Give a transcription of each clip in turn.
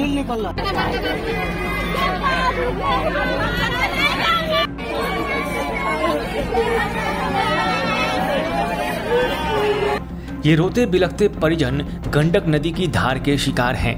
अनिल निकल रहा। ये रोते बिलखते परिजन गंडक नदी की धार के शिकार हैं।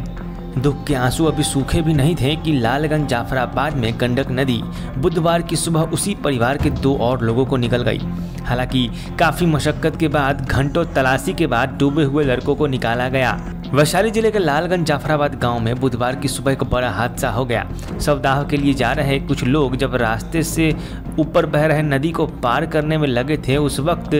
दुख के आंसू अभी सूखे भी नहीं थे कि लालगंज जाफराबाद में गंडक नदी बुधवार की सुबह उसी परिवार के दो और लोगों को निगल गई। हालांकि काफ़ी मशक्कत के बाद घंटों तलाशी के बाद डूबे हुए लड़कों को निकाला गया। वैशाली जिले के लालगंज जाफराबाद गांव में बुधवार की सुबह एक बड़ा हादसा हो गया। शवदाह के लिए जा रहे कुछ लोग जब रास्ते से ऊपर बह रहे नदी को पार करने में लगे थे, उस वक्त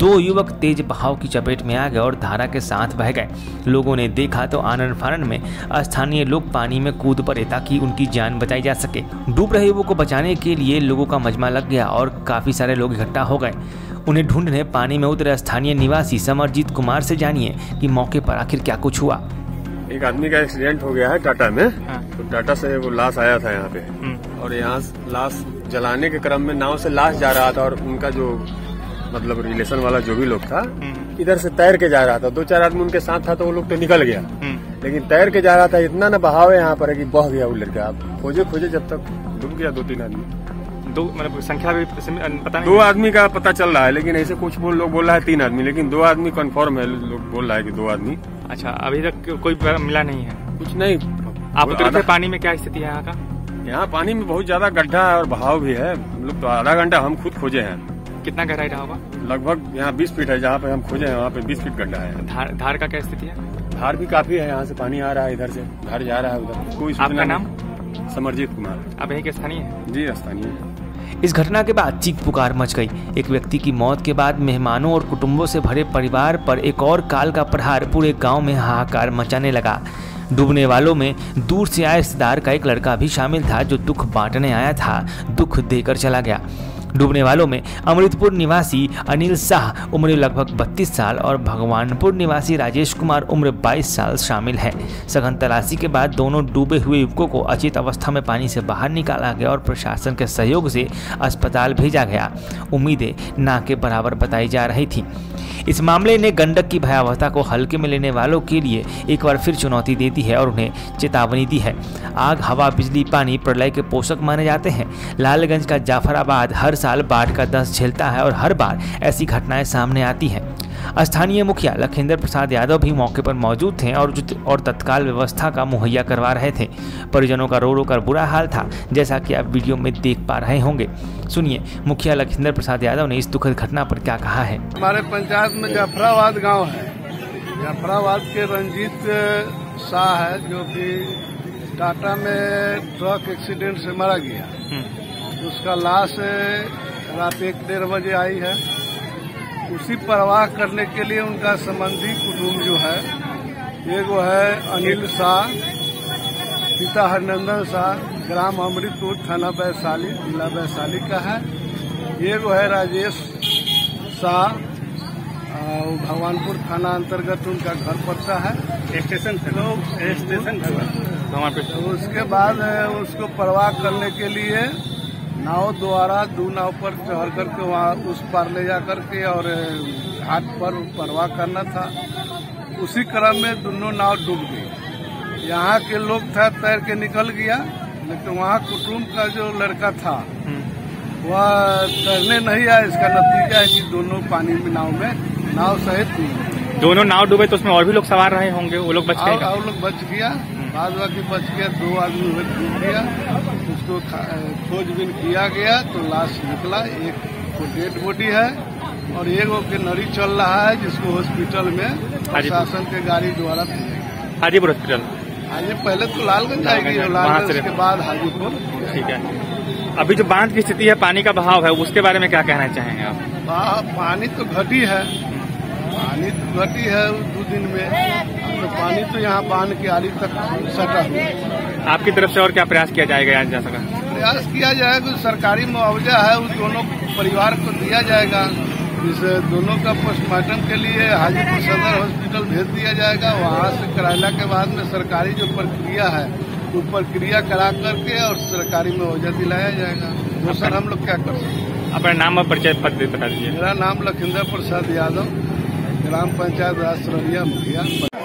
दो युवक तेज बहाव की चपेट में आ गए और धारा के साथ बह गए। लोगों ने देखा तो आनन फानन में स्थानीय लोग पानी में कूद पड़े ताकि उनकी जान बचाई जा सके। डूब रहे युवकों को बचाने के लिए लोगों का मजमा लग गया और काफी सारे लोग इकट्ठा हो गए। उन्हें ढूंढने पानी में उतरे स्थानीय निवासी समरजीत कुमार से जानिए कि मौके पर आखिर क्या कुछ हुआ। एक आदमी का एक्सीडेंट हो गया है टाटा में। हाँ। तो टाटा से वो लाश आया था यहाँ पे और यहाँ लाश जलाने के क्रम में नाव से लाश जा रहा था और उनका जो मतलब रिलेशन वाला जो भी लोग था इधर से तैर के जा रहा था। दो चार आदमी उनके साथ था तो वो लोग तो निकल गया, लेकिन तैर के जा रहा था। इतना ना बहाव है यहाँ पर कि बह गया वो लड़का। खोजे खोजे जब तक डूब गया। दो तीन आदमी, दो मतलब संख्या भी पता नहीं। दो आदमी का पता चल रहा है, लेकिन ऐसे कुछ लोग बोल रहा है तीन आदमी, लेकिन दो आदमी कंफर्म है। लोग बोल रहा है कि दो आदमी। अच्छा, अभी तक कोई मिला नहीं है? कुछ नहीं। आप उतरे थे पानी में, क्या स्थिति है यहाँ का? यहाँ पानी में बहुत ज्यादा गड्ढा है और बहाव भी है। हम लोग तो आधा घंटा हम खुद खोजे हैं। कितना गहराई रहा होगा? लगभग यहाँ 20 फीट है, जहाँ पे हम खोजे हैं वहाँ पे 20 फीट गड्ढा है। धार का क्या स्थिति है? धार भी काफी है, यहाँ से पानी आ रहा है, इधर से धार जा रहा है उधर। कोई आपका नाम? समरजीत कुमार। आप यहीं के स्थानीय हैं? जी, स्थानीय। इस घटना के बाद चीख पुकार मच गई। एक व्यक्ति की मौत के बाद मेहमानों और कुटुंबों से भरे परिवार पर एक और काल का प्रहार पूरे गांव में हाहाकार मचाने लगा। डूबने वालों में दूर से आए रिश्तेदार का एक लड़का भी शामिल था जो दुख बांटने आया था, दुख देकर चला गया। डूबने वालों में अमृतपुर निवासी अनिल साह उम्र लगभग 32 साल और भगवानपुर निवासी राजेश कुमार उम्र 22 साल शामिल है। सघन तलाशी के बाद दोनों डूबे हुए युवकों को अचेत अवस्था में पानी से बाहर निकाला गया और प्रशासन के सहयोग से अस्पताल भेजा गया। उम्मीदें ना के बराबर बताई जा रही थी। इस मामले ने गंडक की भयावहता को हल्के में लेने वालों के लिए एक बार फिर चुनौती देती है और उन्हें चेतावनी दी है। आग, हवा, बिजली, पानी प्रलय के पोषक माने जाते हैं। लालगंज का जाफराबाद हर साल बाढ़ का दंश झेलता है और हर बार ऐसी घटनाएं सामने आती हैं। स्थानीय मुखिया लखेंद्र प्रसाद यादव भी मौके पर मौजूद थे और तत्काल व्यवस्था का मुहैया करवा रहे थे। परिजनों का रो रो कर बुरा हाल था, जैसा कि आप वीडियो में देख पा रहे होंगे। सुनिए मुखिया लखेंद्र प्रसाद यादव ने इस दुखद घटना पर क्या कहा है। हमारे पंचायत में जाफराबाद गाँव है। जाफराबाद के रंजीत शाह है जो की टाटा में ट्रक एक्सीडेंट से मारा गया। उसका लाश रात 1-1:30 बजे आई है। उसी परवाह करने के लिए उनका संबंधी कुटुम्ब जो है, ये वो है अनिल शाह, पिता हरिनदन शाह, ग्राम अमृतपुर, थाना वैशाली, जिला वैशाली का है। ये वो है राजेश शाह, भगवानपुर थाना अंतर्गत उनका घर पड़ता है। स्टेशन उसके बाद उसको परवाह करने के लिए नाव द्वारा दो नाव पर चढ़ करके वहाँ उस पार ले जा करके और घाट पर परवाह करना था। उसी क्रम में दोनों नाव डूब गई। यहाँ के लोग था तैर के निकल गया, लेकिन वहाँ कुटुम्ब का जो लड़का था वह तैरने नहीं आया। इसका नतीजा है कि दोनों पानी में नाव सहित दोनों नाव डूबे। तो उसमें और भी लोग सवार रहे होंगे, वो लोग बच गए? और लोग बच गया, बाद बाकी बच गया। दो आदमी डूब गया, उसको खोजबीन किया गया तो लाश निकला। एक को डेड बॉडी है और एक वो नरी चल रहा है, जिसको हॉस्पिटल में प्रशासन के गाड़ी द्वारा हाजीपुर हॉस्पिटल। पहले तो लालगंज आएगी, लालगंज के बाद हाजीपुर। ठीक है। अभी जो बांध की स्थिति है, पानी का बहाव है, उसके बारे में क्या कहना चाहेंगे आप? पानी तो घटी है, पानी तो घटी है 2 दिन में। तो पानी तो यहाँ बांध के आड़ी तक सटा है। आपकी तरफ से और क्या प्रयास किया जाएगा? यहाँ जा सका प्रयास किया जाएगा। सरकारी मुआवजा है उस दोनों परिवार को दिया जाएगा। इस दोनों का पोस्टमार्टम के लिए हाजीपुर सदर हॉस्पिटल भेज दिया जाएगा। वहाँ से कराला के बाद में सरकारी जो प्रक्रिया है, वो प्रक्रिया करा करके और सरकारी मुआवजा दिलाया जाएगा। वो सर हम लोग क्या कर सकते हैं? अपना नाम और परिचय पत्र बता दीजिए। मेरा नाम लखेंद्र प्रसाद यादव, ग्राम पंचायत राजसरिया मुखिया।